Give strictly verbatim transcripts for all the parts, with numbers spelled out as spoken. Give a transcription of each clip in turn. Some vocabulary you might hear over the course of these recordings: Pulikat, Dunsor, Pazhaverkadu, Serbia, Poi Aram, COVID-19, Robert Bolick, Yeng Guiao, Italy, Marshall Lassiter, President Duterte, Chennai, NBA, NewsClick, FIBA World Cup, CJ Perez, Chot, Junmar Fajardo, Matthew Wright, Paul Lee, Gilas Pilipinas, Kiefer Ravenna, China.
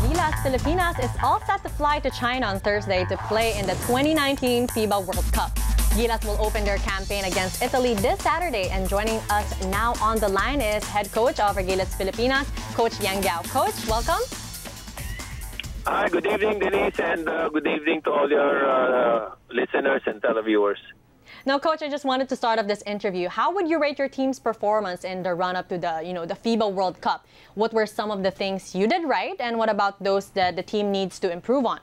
Gilas Pilipinas is all set to fly to China on Thursday to play in the twenty nineteen FIBA World Cup. Gilas will open their campaign against Italy this Saturday, and joining us now on the line is head coach of Gilas Pilipinas, Coach Yeng Guiao. Coach, welcome. Hi, good evening, Denise, and uh, good evening to all your uh, listeners and televiewers. Now, Coach, I just wanted to start off this interview. How would you rate your team's performance in the run-up to the, you know, the FIBA World Cup? What were some of the things you did right, and what about those that the team needs to improve on?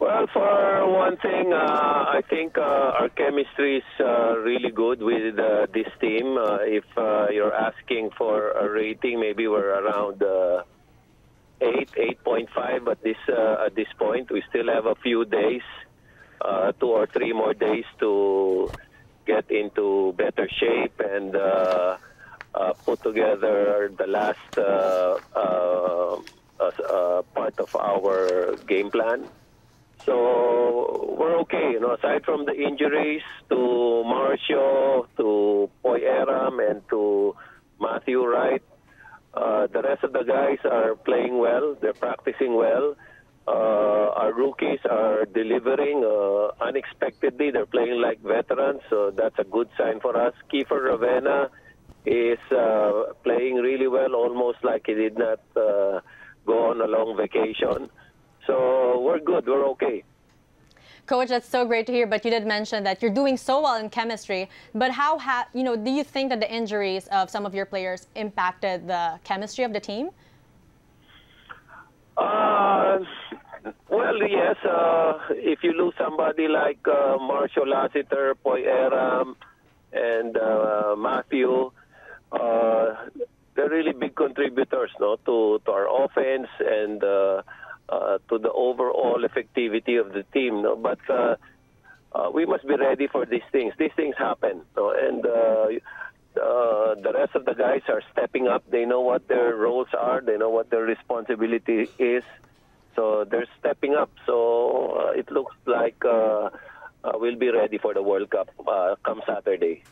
Well, for one thing, uh, I think uh, our chemistry is uh, really good with uh, this team. Uh, if uh, you're asking for a rating, maybe we're around uh, eight, eight point five, but this, uh, at this point, we still have a few days. Uh, two or three more days to get into better shape and uh, uh, put together the last uh, uh, uh, part of our game plan. So we're okay, you know, aside from the injuries to Marshall, to Poi Aram, and to Matthew Wright, uh, the rest of the guys are playing well, they're practicing well. Uh, our rookies are delivering uh, unexpectedly. They're playing like veterans, so that's a good sign for us. Kiefer Ravenna is uh, playing really well, almost like he did not uh, go on a long vacation. So we're good. We're okay. Coach, that's so great to hear. But you did mention that you're doing so well in chemistry. But how, ha you know, do you think that the injuries of some of your players impacted the chemistry of the team? Uh, well, yes. Uh, if you lose somebody like uh, Marshall Lassiter, Poi Aram, and uh, Matthew, uh, they're really big contributors, no, to, to our offense and uh, uh, to the overall effectivity of the team. No, but uh, uh, we must be ready for these things. These things happen, no, and. Uh, Uh, the rest of the guys are stepping up. They know what their roles are. They know what their responsibility is. So they're stepping up. So uh, it looks like uh, uh, we'll be ready for the World Cup uh, come Saturday.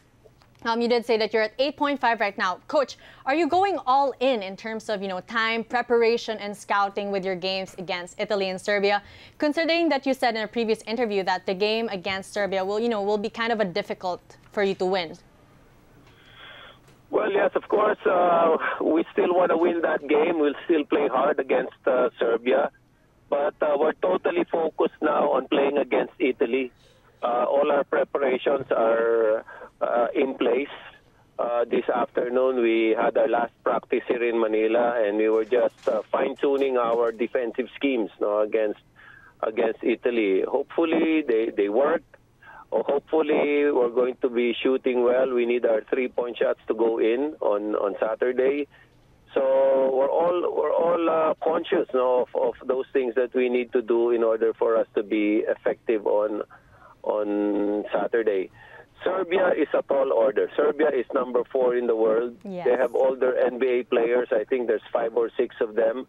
Um, you did say that you're at eight point five right now. Coach, are you going all in in terms of, you know, time, preparation, and scouting with your games against Italy and Serbia? Considering that you said in a previous interview that the game against Serbia will, you know, will be kind of a difficult for you to win. Well, yes, of course, uh, we still want to win that game. We'll still play hard against uh, Serbia. But uh, we're totally focused now on playing against Italy. Uh, all our preparations are uh, in place. Uh, this afternoon, we had our last practice here in Manila, and we were just uh, fine-tuning our defensive schemes, no, against against Italy. Hopefully, they, they work. Hopefully, we're going to be shooting well. We need our three-point shots to go in on, on Saturday. So we're all we're all uh, conscious, no, of, of those things that we need to do in order for us to be effective on on Saturday. Serbia is a tall order. Serbia is number four in the world. Yes. They have all their N B A players. I think there's five or six of them.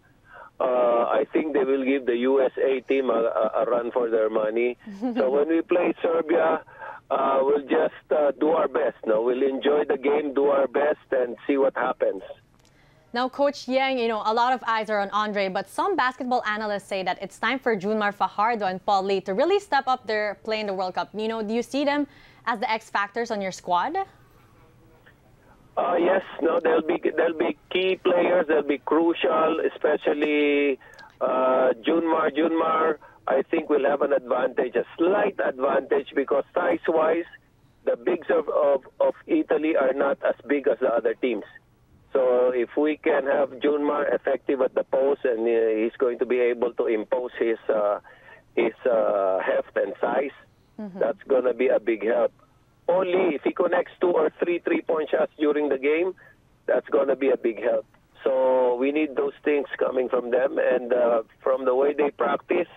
Uh, I think they will give the U S A team a, a, a run for their money. So when we play Serbia, uh, we'll just uh, do our best. No? We'll enjoy the game, do our best, and see what happens. Now, Coach Yeng, you know, a lot of eyes are on Andre, but some basketball analysts say that it's time for Junmar Fajardo and Paul Lee to really step up their play in the World Cup. You know, do you see them as the X factors on your squad? Uh, yes, no, they'll be they'll be key players. They'll be crucial, especially uh, Junmar. Junmar, I think, will have an advantage, a slight advantage, because size-wise, the bigs of, of of Italy are not as big as the other teams. So if we can have Junmar effective at the post, and uh, he's going to be able to impose his uh, his uh, heft and size, mm-hmm. that's going to be a big help. Only if he connects two or three three-point shots during the game, that's going to be a big help. So we need those things coming from them. And uh, from the way they practice,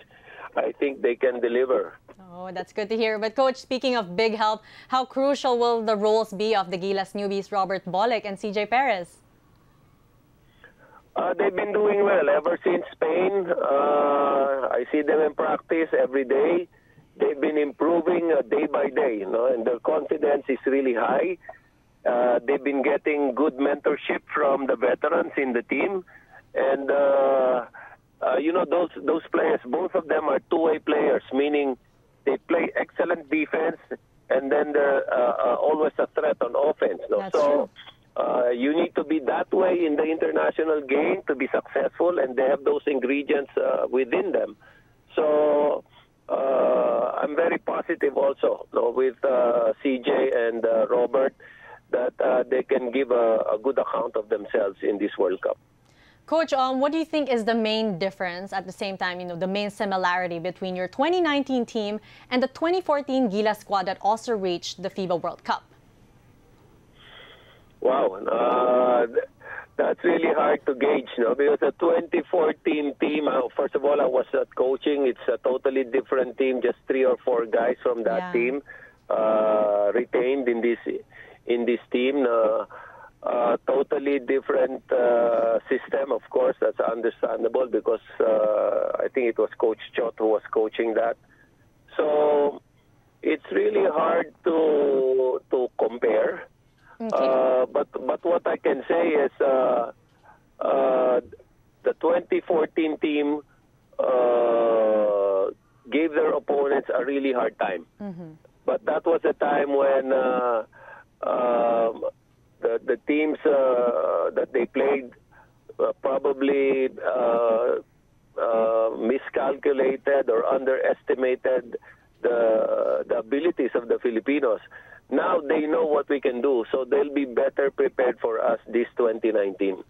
I think they can deliver. Oh, that's good to hear. But, Coach, speaking of big help, how crucial will the roles be of the Gilas newbies Robert Bolick and C J Perez? Uh, they've been doing well ever since Spain. Uh, I see them in practice every day. They've been improving uh, day by day, you know, and their confidence is really high. Uh, they've been getting good mentorship from the veterans in the team. And, uh, uh, you know, those those players, both of them are two-way players, meaning they play excellent defense and then they're uh, uh, always a threat on offense. No? That's so uh, you need to be that way in the international game to be successful, and they have those ingredients uh, within them. So uh, I'm very positive also, you know, with uh, C J and uh, Robert, that uh, they can give a, a good account of themselves in this World Cup. Coach, um, what do you think is the main difference, at the same time, you know, the main similarity between your twenty nineteen team and the twenty fourteen Gilas squad that also reached the FIBA World Cup? Wow, uh, that's really hard to gauge, you know, because the twenty fourteen team, uh, first of all, I was not coaching. It's a totally different team, just three or four guys from that yeah. team uh, retained in this in this team. Uh, Uh, totally different uh, system, of course. That's understandable because uh, I think it was Coach Chot who was coaching that. So it's really hard to to compare. Okay. Uh, but but what I can say is uh, uh, the twenty fourteen team uh, gave their opponents a really hard time. Mm-hmm. But that was a time when. Uh, um, The, the teams uh, that they played uh, probably uh, uh, miscalculated or underestimated the, the abilities of the Filipinos. Now they know what we can do, so they'll be better prepared for us this twenty nineteen.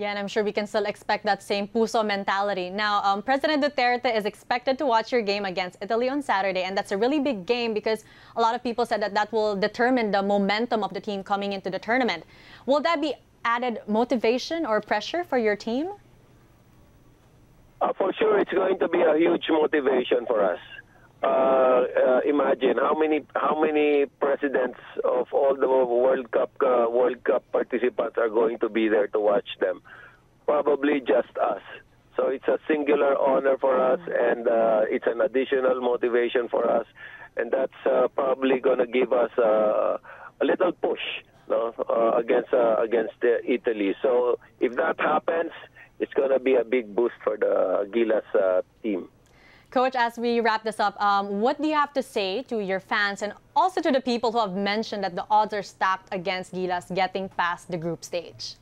Yeah, and I'm sure we can still expect that same puso mentality. Now, um, President Duterte is expected to watch your game against Italy on Saturday, and that's a really big game because a lot of people said that that will determine the momentum of the team coming into the tournament. Will that be added motivation or pressure for your team? Uh, for sure, it's going to be a huge motivation for us. Uh, uh, imagine how many how many presidents of all the World Cup uh, World Cup participants are going to be there to watch them. Probably just us. So it's a singular honor for us, and uh, it's an additional motivation for us, and that's uh, probably going to give us uh, a little push no, uh, against uh, against uh, Italy. So if that happens, it's going to be a big boost for the Gilas uh, team. Coach, as we wrap this up, um, what do you have to say to your fans and also to the people who have mentioned that the odds are stacked against Gilas getting past the group stage?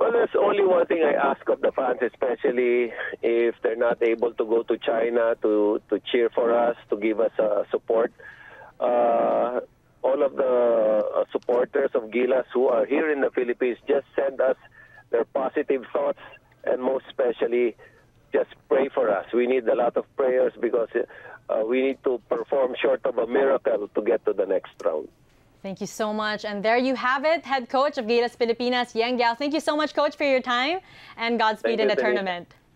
Well, there's only one thing I ask of the fans, especially if they're not able to go to China to, to cheer for us, to give us uh, support. Uh, all of the uh, supporters of Gilas who are here in the Philippines, just send us their positive thoughts, and most especially, just pray for us. We need a lot of prayers because uh, we need to perform short of a miracle to get to the next round. Thank you so much. And there you have it, head coach of Gilas Pilipinas, Yeng Guiao. Thank you so much, Coach, for your time, and Godspeed in the tournament.